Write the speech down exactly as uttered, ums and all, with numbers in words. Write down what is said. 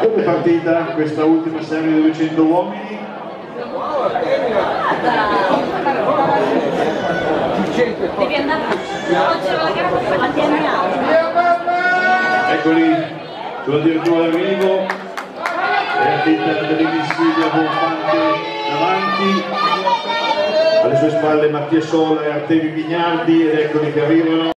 Come partita questa ultima serie di duecento uomini? Devi andare a Eccoli, con addirittura l'arrivo, partita dell'iniziativa di Bonfante davanti, alle sue spalle Mattia Sola e Artemi Bignardi, ed eccoli che arrivano.